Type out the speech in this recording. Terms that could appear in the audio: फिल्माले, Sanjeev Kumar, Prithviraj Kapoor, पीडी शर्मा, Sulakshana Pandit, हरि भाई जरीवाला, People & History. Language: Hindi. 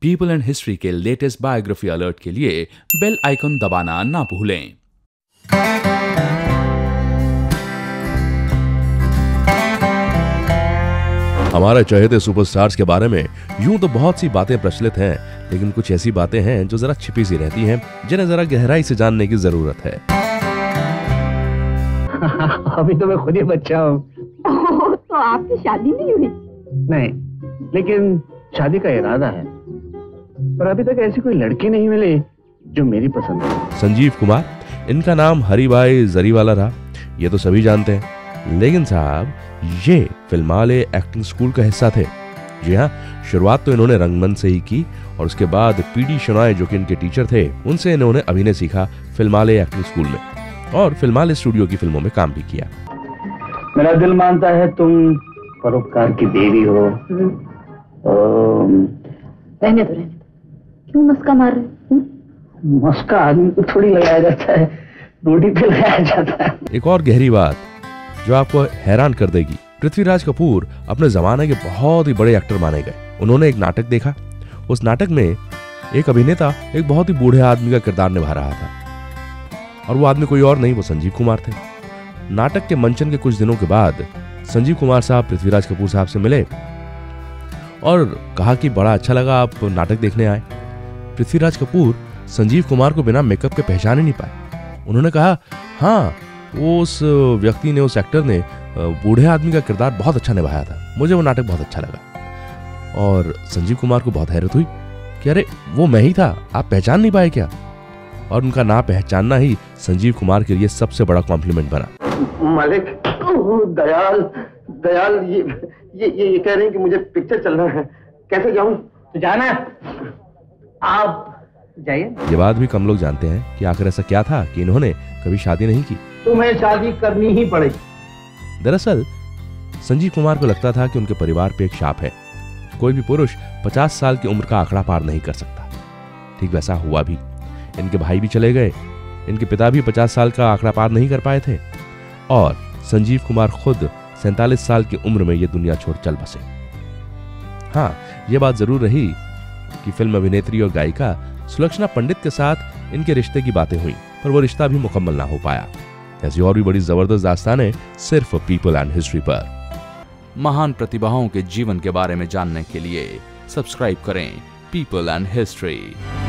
पीपल एंड हिस्ट्री के लेटेस्ट बायोग्राफी अलर्ट के लिए बेल आइकन दबाना ना भूलें। हमारे चहेते सुपरस्टार्स के बारे में यूं तो बहुत सी बातें प्रचलित हैं, लेकिन कुछ ऐसी बातें हैं जो जरा छिपी सी रहती हैं, जिन्हें जरा गहराई से जानने की जरूरत है। अभी तो मैं खुद ही बच्चा हूँ। तो आपकी शादी नहीं हुई? नहीं, लेकिन शादी का इरादा है, पर अभी तक ऐसी कोई लड़की नहीं मिली जो मेरी पसंद है। संजीव कुमार, इनका नाम हरि भाई जरीवाला था, ये तो सभी जानते हैं, लेकिन साहब ये फिल्माले एक्टिंग स्कूल का हिस्सा थे। जी हाँ, शुरुआत तो इन्होंने रंगमंच से ही की और उसके बाद पीडी शर्मा जो कि इनके टीचर थे, उनसे इन्होंने अभिनय सीखा फिल्माले एक्टिंग स्कूल में और फिल्माले स्टूडियो की फिल्मों में काम भी किया। मेरा दिल मानता है तुम परोपकार की देवी हो। रहने दो, क्यों मस्का मार रहे हो? मस्का आदमी को थोड़ी लगाया जाता है, रोटी पे लगाया जाता है। एक और गहरी बात जो आपको हैरान कर देगी, पृथ्वीराज कपूर अपने जमाने के बहुत ही बड़े एक्टर माने गए। उन्होंने एक नाटक देखा, उस नाटक में एक अभिनेता एक बहुत ही बूढ़े आदमी का किरदार निभा रहा था और वो आदमी कोई और नहीं, वो संजीव कुमार थे। नाटक के मंचन के कुछ दिनों के बाद संजीव कुमार साहब पृथ्वीराज कपूर साहब से मिले और कहा कि बड़ा अच्छा लगा आप नाटक देखने आए। पृथ्वीराज कपूर संजीव कुमार को बिना मेकअप के पहचान ही नहीं पाए। उन्होंने कहा, हाँ, वो उस व्यक्ति ने, उस एक्टर ने बूढ़े आदमी का किरदार बहुत अच्छा निभाया था, मुझे वो नाटक बहुत अच्छा लगा। और संजीव कुमार को बहुत हैरत हुई कि अरे वो मैं ही था, आप पहचान नहीं पाए क्या? और उनका ना पहचानना ही संजीव कुमार के लिए सबसे बड़ा कॉम्प्लीमेंट बना। मालिक, दयाल ये कह रहे हैं कि मुझे पिक्चर चलना है, कैसे जाऊं? तो जाना आप जाइए। ये बात भी कम लोग जानते हैं कि आखिर ऐसा क्या था कि इन्होंने कभी शादी नहीं की। तुम्हें शादी करनी ही पड़ेगी। दरअसल संजीव कुमार को लगता था कि उनके परिवार पे एक शाप है, कोई भी पुरुष 50 साल की उम्र का आंकड़ा पार नहीं कर सकता। ठीक वैसा हुआ भी, इनके भाई भी चले गए, इनके पिता भी 50 साल का आंकड़ा पार नहीं कर पाए थे और संजीव कुमार खुद 47 साल की उम्र में ये दुनिया छोड़ चल बसे। हाँ, ये बात जरूर रही कि फिल्म अभिनेत्री और गायिका सुलक्षणा पंडित के साथ इनके रिश्ते की बातें हुई, पर वो रिश्ता भी मुकम्मल ना हो पाया। ऐसी और भी बड़ी जबरदस्त दास्तानें सिर्फ पीपल एंड हिस्ट्री पर। महान प्रतिभाओं के जीवन के बारे में जानने के लिए सब्सक्राइब करें पीपल एंड हिस्ट्री।